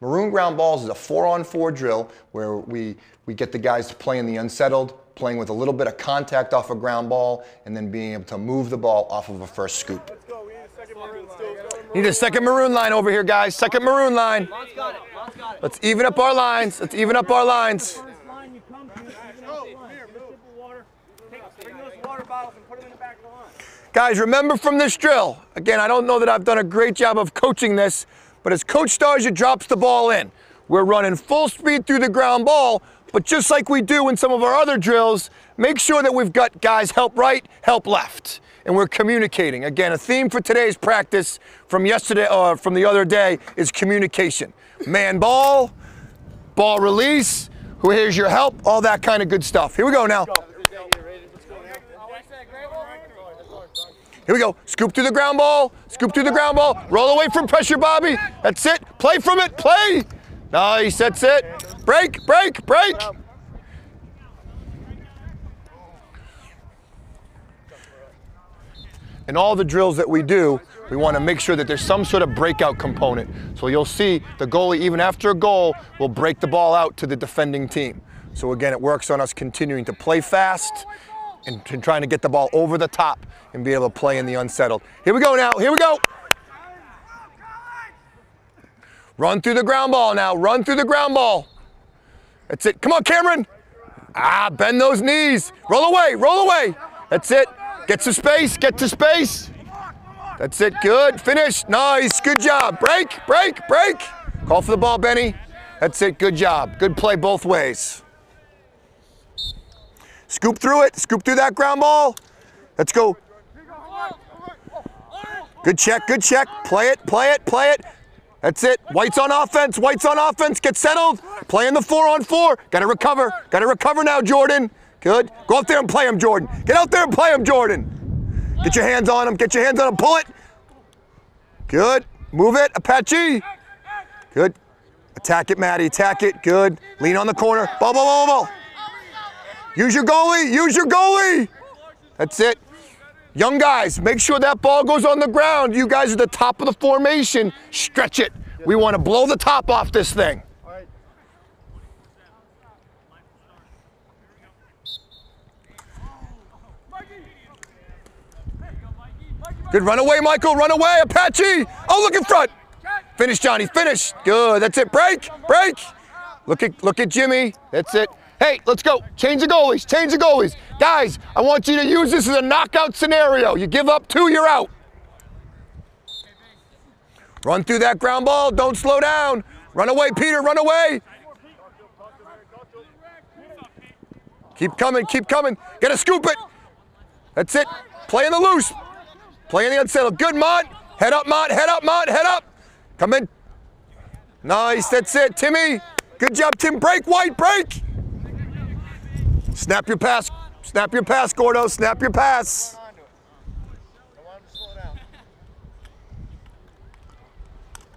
Maroon ground balls is a 4-on-4 drill where we get the guys to play in the unsettled, playing with a little bit of contact off a ground ball, and then being able to move the ball off of a first scoop. Let's go. We need a second maroon line. Need a second maroon line over here, guys. Second maroon line. Lon's got it. Lon's got it. Let's even up our lines. Let's even up our lines. Guys, remember from this drill, again, I don't know that I've done a great job of coaching this, but as Coach Starja drops the ball in, we're running full speed through the ground ball, but just like we do in some of our other drills, make sure that we've got guys help right, help left, and we're communicating. Again, a theme for today's practice from yesterday, or from the other day, is communication. Man ball, ball release, who here's your help, all that kind of good stuff. Here we go now. Here we go, scoop through the ground ball, scoop through the ground ball, roll away from pressure, Bobby, that's it, play from it, play! Nice, that's it, break, break, break! In all the drills that we do, we want to make sure that there's some sort of breakout component. So you'll see the goalie, even after a goal, will break the ball out to the defending team. So again, it works on us continuing to play fast, and trying to get the ball over the top and be able to play in the unsettled. Here we go now, here we go. Run through the ground ball now, run through the ground ball. That's it, come on Cameron. Ah, bend those knees. Roll away, roll away. That's it, get to space, get to space. That's it, good, finish, nice, good job. Break, break, break. Call for the ball, Benny. That's it, good job, good play both ways. Scoop through it, scoop through that ground ball. Let's go. Good check, good check. Play it, play it, play it. That's it, White's on offense, White's on offense. Get settled, playing the 4-on-4. Gotta recover now, Jordan. Good, go out there and play him, Jordan. Get out there and play him, Jordan. Get your hands on him, get your hands on him, pull it. Good, move it, Apache. Good, attack it, Maddie, attack it, good. Lean on the corner, ball, ball, ball, ball. Use your goalie, use your goalie. That's it. Young guys, make sure that ball goes on the ground. You guys are the top of the formation. Stretch it. We want to blow the top off this thing. Good, run away, Michael, run away, Apache. Oh, look in front. Finish, Johnny, finish. Good, that's it, break, break. Look at Jimmy, that's it. Hey, let's go, change the goalies, change the goalies. Guys, I want you to use this as a knockout scenario. You give up two, you're out. Run through that ground ball, don't slow down. Run away, Peter, run away. Keep coming, keep coming. Gotta scoop it. That's it, play in the loose. Play in the unsettled, good, Mont. Head up, Mont, head up, Mont, head up. Come in. Nice, that's it, Timmy. Good job, Tim, break, White, break. Snap your pass, Gordo, snap your pass.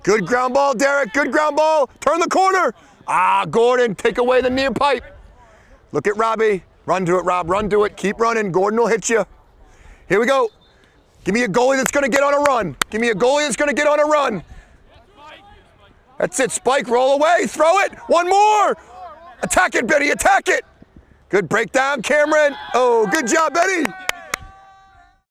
Good ground ball, Derek, good ground ball. Turn the corner. Ah, Gordon, take away the near pipe. Look at Robbie. Run to it, Rob, run to it. Keep running, Gordon will hit you. Here we go. Give me a goalie that's gonna get on a run. Give me a goalie that's gonna get on a run. That's it, Spike, roll away, throw it. One more. Attack it, Betty, attack it. Good breakdown, Cameron. Oh, good job, Betty.